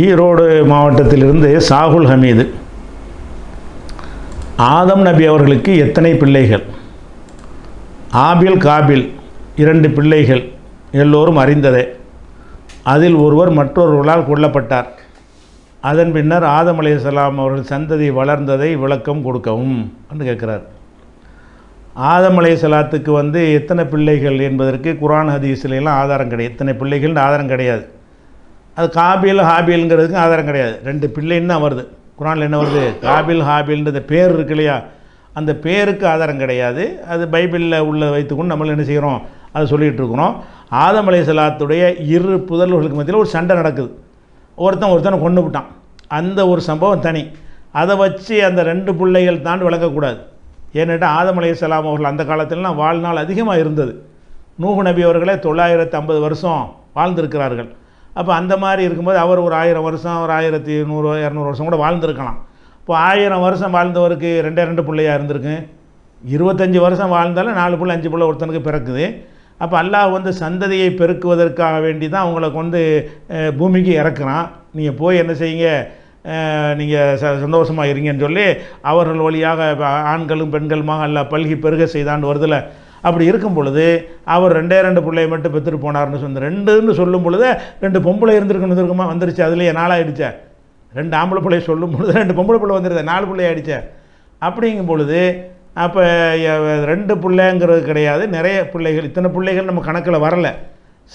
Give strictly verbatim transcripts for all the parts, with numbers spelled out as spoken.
ஈரோடு மாவட்டத்திலிருந்து சாகுல் ஹமீது. ஆதம் நபி அவர்களுக்கு எத்தனை பிள்ளைகள்? ஆபில் காபில் இரண்டு பிள்ளைகள் எல்லோரும் அறிந்ததே. அதில் ஒருவர் மற்றொருவர்களால் கொல்லப்பட்டார். அதன் பின்னர் ஆதம் அலைஹிஸ்ஸலாம் அவர்கள் சந்ததி வளர்ந்ததை விளக்கம் கொடுக்கவும் என்று கேட்கிறார். ஆதம் அலைஹிஸ்ஸலாத்துக்கு வந்து எத்தனை பிள்ளைகள் என்பதற்கு குர்ஆன் ஹதீஸ்லாம் ஆதாரம் கிடையாது. எத்தனை பிள்ளைகள்னு ஆதாரம் கிடையாது. அது காபில் ஹாபில்ங்கிறதுக்கு ஆதாரம் கிடையாது. ரெண்டு பிள்ளைன்னு தான் வருது குர்ஆனில். என்ன வருது? காபில் ஹாபில்ன்றது பேர் இருக்கு இல்லையா, அந்த பேருக்கு ஆதாரம் கிடையாது. அது பைபிளில் உள்ள வைத்துக்கொண்டு நம்மள என்ன செய்கிறோம், அதை சொல்லிகிட்டு இருக்கிறோம். ஆதம் அலைஹிஸ்ஸலாத்துடைய இரு புதல்வர்களுக்கு மத்தியில் ஒரு சண்டை நடக்குது. ஒருத்தன் ஒருத்தனை கொண்டு விட்டான். அந்த ஒரு சம்பவம் தனி. அதை வச்சு அந்த ரெண்டு பிள்ளைகள் தான் விளக்கக்கூடாது. ஏன்னுட்டு ஆதம் அலைஹிஸ்ஸலாம் அவர்கள் அந்த காலத்திலலாம் வாழ்நாள் அதிகமாக இருந்தது. நூஹு நபி அவர்களே தொள்ளாயிரத்து ஐம்பது வருஷம் வாழ்ந்திருக்கிறார்கள். அப்போ அந்த மாதிரி இருக்கும்போது அவர் ஒரு ஆயிரம் வருஷம் ஒரு ஆயிரத்தி நூறு இரநூறு வருஷம் கூட வாழ்ந்துருக்கலாம். இப்போ ஆயிரம் வருஷம் வாழ்ந்தவருக்கு ரெண்டே ரெண்டு பிள்ளையாக இருந்திருக்கு. இருபத்தஞ்சி வருஷம் வாழ்ந்தாலும் நாலு பிள்ளை அஞ்சு பிள்ளை ஒருத்தனுக்கு பிறக்குது. அப்போ அல்லாஹ் வந்து சந்ததியை பெருக்குவதற்காக வேண்டி தான் அவங்கள கொண்டு பூமிக்கு இறக்குறான். நீங்கள் போய் என்ன செய்யுங்க, நீங்கள் ச சந்தோஷமாக இருங்கன்னு சொல்லி அவர்கள் வழியாக ஆண்களும் பெண்களுமாக அல்லாஹ் பல்கி பெருக செய்தான்னு வருதில்ல. அப்படி இருக்கும் பொழுது அவர் ரெண்டே ரெண்டு பிள்ளையை மட்டும் பெற்றுட்டு போனார்னு சொன்ன ரெண்டுன்னு சொல்லும் பொழுது ரெண்டு பொம்பளை இருந்திருக்குன்னு இருக்குமா வந்துருச்சு. அதுலேயே நாளாகிடுச்சே. ரெண்டு ஆம்பளை பிள்ளையை சொல்லும் பொழுது ரெண்டு பொம்பளை பிள்ளை வந்துருது, நாலு பிள்ளை ஆகிடுச்சே. அப்படிங்கும் பொழுது அப்போ ரெண்டு பிள்ளைங்கிறது கிடையாது, நிறைய பிள்ளைகள். இத்தனை பிள்ளைகள் நம்ம கணக்கில் வரலை.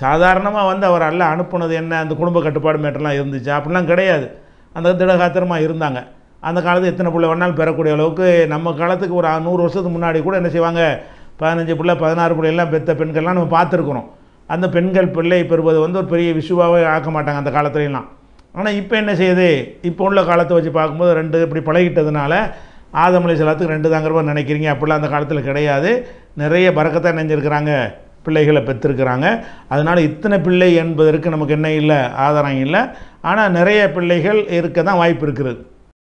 சாதாரணமாக வந்து அவர் அல்ல அனுப்புனது என்ன, அந்த குடும்ப கட்டுப்பாடு மேட்டெல்லாம் இருந்துச்சு அப்படிலாம் கிடையாது. அந்த திடகாத்திரமாக இருந்தாங்க. அந்த காலத்துக்கு எத்தனை பிள்ளை வேணாலும் பெறக்கூடிய அளவுக்கு. நம்ம காலத்துக்கு ஒரு நூறு வருஷத்துக்கு முன்னாடி கூட என்ன செய்வாங்க, பதினஞ்சு பிள்ளை பதினாறு பிள்ளைலாம் பெற்ற பெண்கள்லாம் நம்ம பார்த்துருக்குறோம். அந்த பெண்கள் பிள்ளை பெறுவது வந்து ஒரு பெரிய விஷுவாகவே ஆக்க மாட்டாங்க அந்த காலத்துலலாம். ஆனால் இப்போ என்ன செய்யுது, இப்போ உள்ள காலத்தை வச்சு பார்க்கும்போது ரெண்டு இப்படி பழகிட்டதுனால ஆதம் அலைஹிஸ்ஸலாத்துக்கு ரெண்டு தாங்கிறப்ப நினைக்கிறீங்க. அப்படிலாம் அந்த காலத்தில் கிடையாது. நிறைய பறக்கத்தான் நினைஞ்சிருக்கிறாங்க, பிள்ளைகளை பெற்றிருக்கிறாங்க. அதனால் இத்தனை பிள்ளை என்பதற்கு நமக்கு என்ன இல்லை, ஆதாரம் இல்லை. ஆனால் நிறைய பிள்ளைகள் இருக்க தான் வாய்ப்பு இருக்கிறது.